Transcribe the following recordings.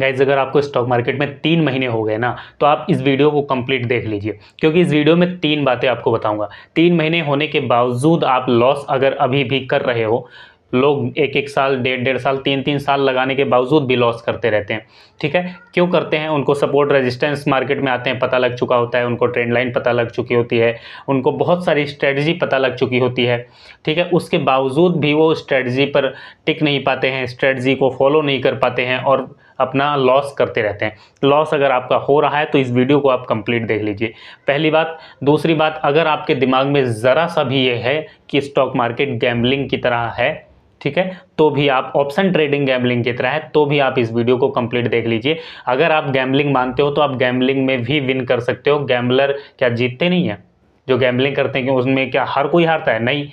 Guys अगर आपको stock market में 3 महीने हो गए ना तो आप इस वीडियो को कंप्लीट देख लीजिए, क्योंकि इस वीडियो में 3 बातें आपको बताऊंगा। 3 महीने होने के बावजूद आप लॉस अगर अभी भी कर रहे हो, लोग 1-1 साल, 1.5-1.5 साल, 3-3 साल लगाने के बावजूद भी लॉस करते रहते हैं, ठीक है। क्यों करते हैं? उनको सपोर्ट रेजिस्टेंस मार्केट में आते हैं पता लग चुका होता है, उनको ट्रेंड लाइन पता लग चुकी होती है, उनको बहुत सारी स्ट्रेटजी पता लग चुकी होती है, ठीक है। उसके बावजूद भी वो स्ट्रेटजी पर टिक नहीं पाते हैं, स्ट्रेटजी को फॉलो नहीं कर पाते हैं और अपना लॉस करते रहते हैं। लॉस अगर आपका हो रहा है तो इस वीडियो को आप कंप्लीट देख लीजिए, पहली बात। दूसरी बात, अगर आपके दिमाग में ज़रा सा भी ये है कि स्टॉक मार्केट गैम्बलिंग की तरह है, ठीक है, तो भी आप ऑप्शन ट्रेडिंग गैम्बलिंग की तरह है, तो भी आप इस वीडियो को कंप्लीट देख लीजिए। अगर आप गैम्बलिंग मानते हो तो आप गैम्बलिंग में भी विन कर सकते हो। गैम्बलर क्या जीतते नहीं हैं? जो गैम्बलिंग करते हैं उसमें क्या हर कोई हारता है? नहीं।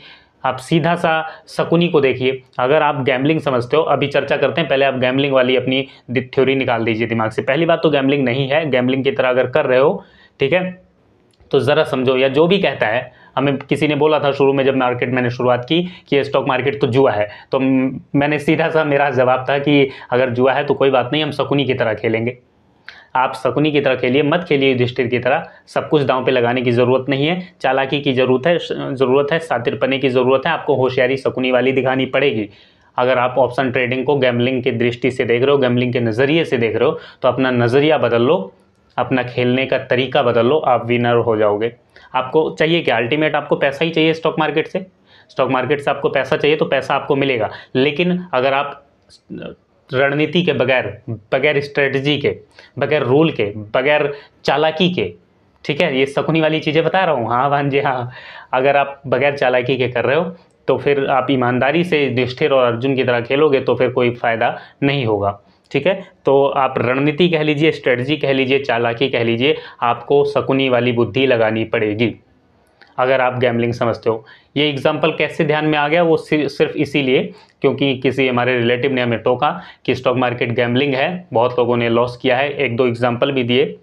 आप सीधा सा शकुनी को देखिए, अगर आप गैम्बलिंग समझते हो, अभी चर्चा करते हैं, पहले आप गैम्बलिंग वाली अपनी थ्योरी निकाल दीजिए दिमाग से। पहली बात तो गैम्बलिंग नहीं है, गैम्बलिंग की तरह अगर कर रहे हो, ठीक है, तो ज़रा समझो। या जो भी कहता है, हमें किसी ने बोला था शुरू में जब मार्केट मैंने शुरुआत की कि ये स्टॉक मार्केट तो जुआ है, तो मैंने सीधा सा मेरा जवाब था कि अगर जुआ है तो कोई बात नहीं, हम शकुनी की तरह खेलेंगे। आप शकुनी की तरह खेलिए, मत खेलिए युधिष्ठिर की तरह। सब कुछ दांव पे लगाने की ज़रूरत नहीं है, चालाकी की ज़रूरत है, सातिरपने की ज़रूरत है। आपको होशियारी शकुनी वाली दिखानी पड़ेगी। अगर आप ऑप्शन ट्रेडिंग को गैम्बलिंग की दृष्टि से देख रहे हो, गैम्बलिंग के नज़रिए से देख रहे हो, तो अपना नज़रिया बदल लो, अपना खेलने का तरीका बदल लो, आप विनर हो जाओगे। आपको चाहिए क्या? अल्टीमेट आपको पैसा ही चाहिए स्टॉक मार्केट से। स्टॉक मार्केट से आपको पैसा चाहिए तो पैसा आपको मिलेगा, लेकिन अगर आप रणनीति के बगैर स्ट्रेटजी के, बगैर रूल के, बगैर चालाकी के, ठीक है, ये शकुनी वाली चीज़ें बता रहा हूँ, हाँ भांजे, हाँ, अगर आप बगैर चालाकी के कर रहे हो तो फिर आप ईमानदारी से युधिष्ठिर और अर्जुन की तरह खेलोगे तो फिर कोई फ़ायदा नहीं होगा, ठीक है। तो आप रणनीति कह लीजिए, स्ट्रेटजी कह लीजिए, चालाकी कह लीजिए, आपको शकुनी वाली बुद्धि लगानी पड़ेगी अगर आप गैम्बलिंग समझते हो। ये एग्जांपल कैसे ध्यान में आ गया? वो सिर्फ इसीलिए क्योंकि किसी हमारे रिलेटिव ने हमें टोका कि स्टॉक मार्केट गैम्बलिंग है, बहुत लोगों ने लॉस किया है। 1-2 एग्जांपल भी दिए,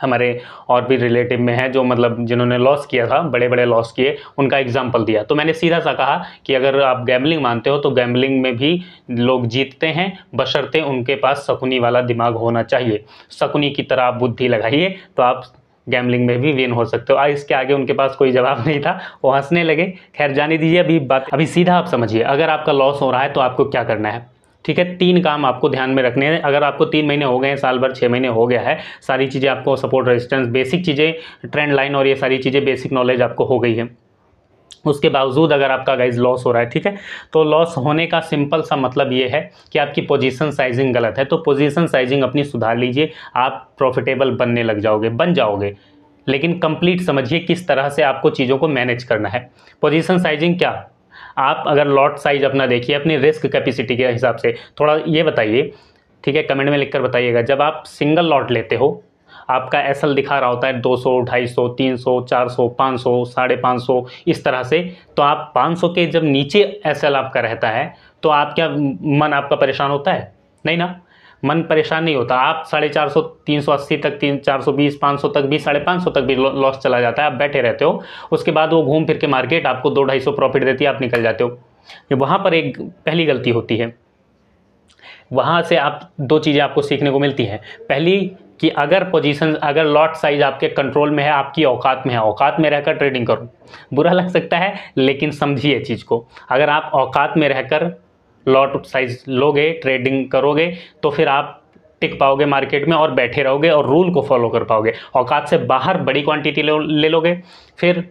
हमारे और भी रिलेटिव में है जो मतलब जिन्होंने लॉस किया था, बड़े बड़े लॉस किए, उनका एग्जांपल दिया। तो मैंने सीधा सा कहा कि अगर आप गैम्बलिंग मानते हो तो गैम्बलिंग में भी लोग जीतते हैं, बशर्ते उनके पास शकुनी वाला दिमाग होना चाहिए। शकुनी की तरह आप बुद्धि लगाइए तो आप गैम्बलिंग में भी विन हो सकते हो। इसके आगे उनके पास कोई जवाब नहीं था, वो हंसने लगे। खैर जाने दीजिए, अभी सीधा आप समझिए, अगर आपका लॉस हो रहा है तो आपको क्या करना है, ठीक है। 3 काम आपको ध्यान में रखने हैं। अगर आपको 3 महीने हो गए हैं, साल भर 6 महीने हो गया है, सारी चीज़ें आपको सपोर्ट रेजिस्टेंस, बेसिक चीज़ें, ट्रेंड लाइन और ये सारी चीज़ें, बेसिक नॉलेज आपको हो गई है। उसके बावजूद अगर आपका गाइज लॉस हो रहा है, ठीक है, तो लॉस होने का सिंपल सा मतलब ये है कि आपकी पोजीशन साइजिंग गलत है। तो पोजीशन साइजिंग अपनी सुधार लीजिए, आप प्रॉफिटेबल बनने लग जाओगे, बन जाओगे। लेकिन कंप्लीट समझिए किस तरह से आपको चीज़ों को मैनेज करना है। पोजीशन साइजिंग क्या? आप अगर लॉट साइज अपना देखिए, अपनी रिस्क कैपेसिटी के हिसाब से। थोड़ा ये बताइए, ठीक है, कमेंट में लिखकर बताइएगा, जब आप सिंगल लॉट लेते हो आपका एसएल दिखा रहा होता है 200, 250, 300, 400, 500, 550 इस तरह से। तो आप 500 के जब नीचे एसएल आपका रहता है तो आप क्या मन आपका परेशान होता है? नहीं ना, मन परेशान नहीं होता। आप 450, 380 तक, 420, 500 तक भी, 550 तक भी लॉस चला जाता है, आप बैठे रहते हो। उसके बाद वो घूम फिर के मार्केट आपको 200-250 प्रॉफिट देती है, आप निकल जाते हो। वहाँ पर एक पहली गलती होती है। वहाँ से आप 2 चीज़ें आपको सीखने को मिलती हैं। पहली कि अगर पोजीशन, अगर लॉट साइज आपके कंट्रोल में है, आपकी औकात में है, औकात में रहकर ट्रेडिंग करो। बुरा लग सकता है लेकिन समझिए चीज़ को। अगर आप औकात में रहकर लॉट साइज लोगे, ट्रेडिंग करोगे, तो फिर आप टिक पाओगे मार्केट में और बैठे रहोगे और रूल को फॉलो कर पाओगे। औकात से बाहर बड़ी क्वांटिटी ले लोगे। फिर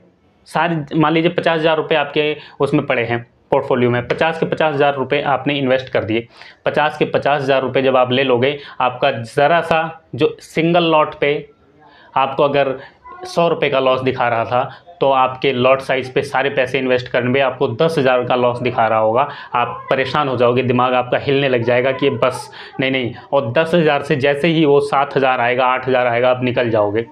सारे मान लीजिए 50,000 रुपये आपके उसमें पड़े हैं पोर्टफोलियो में, 50 के 50,000 रुपये आपने इन्वेस्ट कर दिए। 50 के 50,000 रुपये जब आप ले लोगे, आपका ज़रा सा जो सिंगल लॉट पे आपको अगर 100 रुपये का लॉस दिखा रहा था तो आपके लॉट साइज़ पे सारे पैसे इन्वेस्ट करने पे आपको 10,000 का लॉस दिखा रहा होगा। आप परेशान हो जाओगे, दिमाग आपका हिलने लग जाएगा कि बस नहीं। और 10,000 से जैसे ही वो 7,000 आएगा, 8,000 आएगा, आप निकल जाओगे,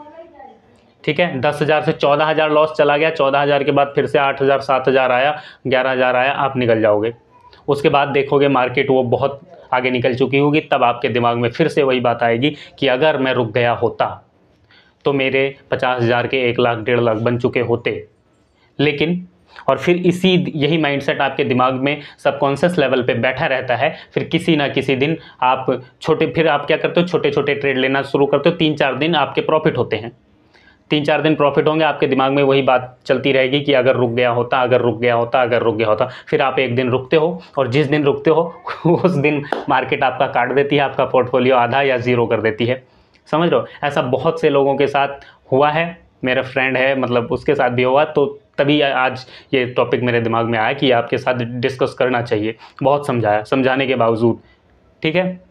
ठीक है। 10,000 से 14,000 लॉस चला गया, 14,000 के बाद फिर से 8,000, 7,000 आया, 11,000 आया, आप निकल जाओगे। उसके बाद देखोगे मार्केट वो बहुत आगे निकल चुकी होगी, तब आपके दिमाग में फिर से वही बात आएगी कि अगर मैं रुक गया होता तो मेरे 50,000 के 1 लाख, 1.5 लाख बन चुके होते। लेकिन और फिर इसी यही माइंडसेट आपके दिमाग में सबकॉन्शियस लेवल पे बैठा रहता है। फिर किसी ना किसी दिन आप फिर आप क्या करते हो, छोटे छोटे ट्रेड लेना शुरू करते हो। 3-4 दिन आपके प्रॉफिट होते हैं, 3-4 दिन प्रॉफिट होंगे, आपके दिमाग में वही बात चलती रहेगी कि अगर रुक गया होता, अगर रुक गया होता, अगर रुक गया होता। फिर आप एक दिन रुकते हो और जिस दिन रुकते हो उस दिन मार्केट आपका काट देती है, आपका पोर्टफोलियो आधा या ज़ीरो कर देती है। समझ रहे हो, ऐसा बहुत से लोगों के साथ हुआ है, मेरा फ्रेंड है, मतलब उसके साथ भी हुआ। तो तभी आज ये टॉपिक मेरे दिमाग में आया कि आपके साथ डिस्कस करना चाहिए। बहुत समझाया, समझाने के बावजूद, ठीक है।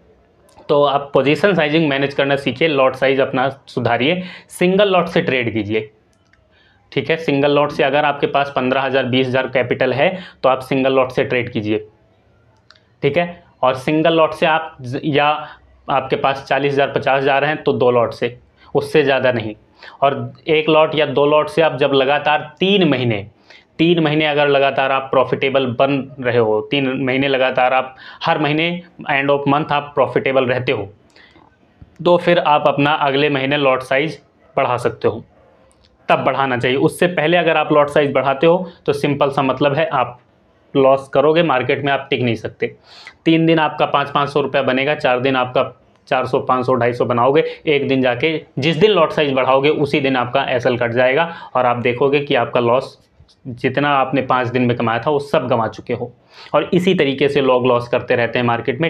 तो आप पोजीशन साइजिंग मैनेज करना सीखिए, लॉट साइज अपना सुधारिए, सिंगल लॉट से ट्रेड कीजिए, ठीक है। सिंगल लॉट से अगर आपके पास 15,000-20,000 कैपिटल है तो आप सिंगल लॉट से ट्रेड कीजिए, ठीक है। और सिंगल लॉट से आप या आपके पास 40,000-50,000 हैं तो 2 लॉट से, उससे ज़्यादा नहीं। और 1 लॉट या 2 लॉट से आप जब लगातार 3 महीने अगर लगातार आप प्रॉफिटेबल बन रहे हो, 3 महीने लगातार आप हर महीने एंड ऑफ मंथ आप प्रॉफिटेबल रहते हो, तो फिर आप अपना अगले महीने लॉट साइज़ बढ़ा सकते हो। तब बढ़ाना चाहिए, उससे पहले अगर आप लॉट साइज़ बढ़ाते हो तो सिंपल सा मतलब है आप लॉस करोगे, मार्केट में आप टिक नहीं सकते। 3 दिन आपका 500-500 रुपया बनेगा, 4 दिन आपका 400, 500, 250 बनाओगे, एक दिन जाके जिस दिन लॉट साइज़ बढ़ाओगे उसी दिन आपका एसएल कट जाएगा और आप देखोगे कि आपका लॉस जितना आपने 5 दिन में कमाया था वो सब गंवा चुके हो। और इसी तरीके से लोग लॉस करते रहते हैं, मार्केट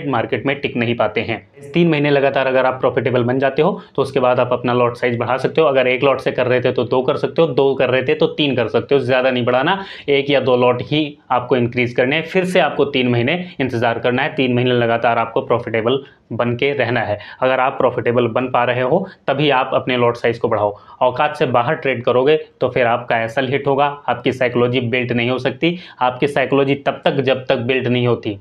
में टिक नहीं पाते हैं। 3 महीने लगातार अगर आप प्रॉफिटेबल बन जाते हो तो उसके बाद आप अपना लॉट साइज बढ़ा सकते हो। अगर 1 लॉट से कर रहे थे तो 2 कर सकते हो, 2 कर रहे थे तो 3 कर सकते हो, ज़्यादा नहीं बढ़ाना। 1 या 2 लॉट ही आपको इंक्रीज़ करने हैं। फिर से आपको 3 महीने इंतज़ार करना है, 3 महीने लगातार आपको प्रॉफिटेबल बन के रहना है। अगर आप प्रॉफिटेबल बन पा रहे हो तभी आप अपने लॉट साइज़ को बढ़ाओ। औकात से बाहर ट्रेड करोगे तो फिर आपका एसएल हिट होगा, आपकी साइकोलॉजी बिल्ट नहीं हो सकती। आपकी साइकोलॉजी तब तक जब तक बिल्ट नहीं होती,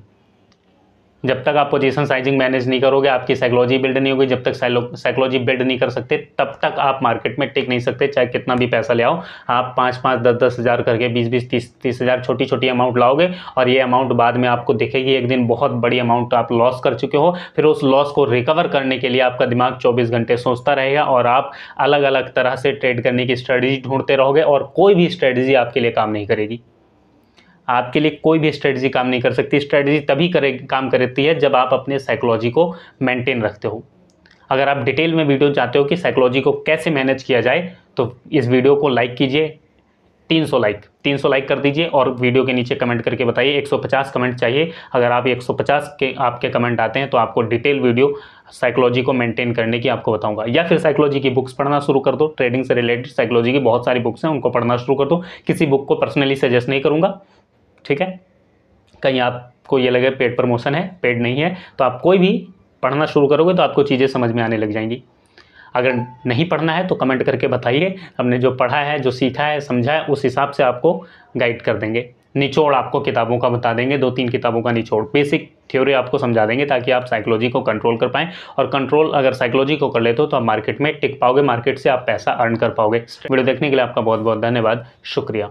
जब तक आप पोजीशन साइजिंग मैनेज नहीं करोगे, आपकी साइकोलॉजी बिल्ड नहीं होगी। जब तक साइकोलॉजी बिल्ड नहीं कर सकते तब तक आप मार्केट में टिक नहीं सकते। चाहे कितना भी पैसा ले आओ आप, 5-5, 10-10 हज़ार करके 20-20, 30-30 हज़ार छोटी अमाउंट लाओगे और ये अमाउंट बाद में आपको दिखेगी एक दिन बहुत बड़ी अमाउंट आप लॉस कर चुके हो। फिर उस लॉस को रिकवर करने के लिए आपका दिमाग 24 घंटे सोचता रहेगा और आप अलग अलग तरह से ट्रेड करने की स्ट्रेटजी ढूंढते रहोगे और कोई भी स्ट्रेटजी आपके लिए काम नहीं करेगी। आपके लिए कोई भी स्ट्रेटजी काम नहीं कर सकती। स्ट्रेटजी तभी काम करती है जब आप अपने साइकोलॉजी को मेंटेन रखते हो। अगर आप डिटेल में वीडियो चाहते हो कि साइकोलॉजी को कैसे मैनेज किया जाए तो इस वीडियो को लाइक कीजिए, 300 लाइक कर दीजिए और वीडियो के नीचे कमेंट करके बताइए। 150 कमेंट चाहिए। अगर आप 150 के आपके कमेंट आते हैं तो आपको डिटेल वीडियो साइकोलॉजी को मेंटेन करने की आपको बताऊंगा। या फिर साइकोलॉजी की बुक्स पढ़ना शुरू कर दो, ट्रेडिंग से रिलेटेड साइकोलॉजी की बहुत सारी बुक्स हैं, उनको पढ़ना शुरू कर दो। किसी बुक को पर्सनली सजेस्ट नहीं करूँगा, ठीक है। कहीं आपको ये लगे पेड प्रमोशन है, पेड नहीं है, तो आप कोई भी पढ़ना शुरू करोगे तो आपको चीज़ें समझ में आने लग जाएंगी। अगर नहीं पढ़ना है तो कमेंट करके बताइए, हमने जो पढ़ा है, जो सीखा है, समझा है, उस हिसाब से आपको गाइड कर देंगे। निचोड़ आपको किताबों का बता देंगे, 2-3 किताबों का निचोड़, बेसिक थ्योरी आपको समझा देंगे ताकि आप साइकोलॉजी को कंट्रोल कर पाएँ। और कंट्रोल अगर साइकोलॉजी को कर लेते हो तो आप मार्केट में टिक पाओगे, मार्केट से आप पैसा अर्न कर पाओगे। वीडियो देखने के लिए आपका बहुत बहुत धन्यवाद, शुक्रिया।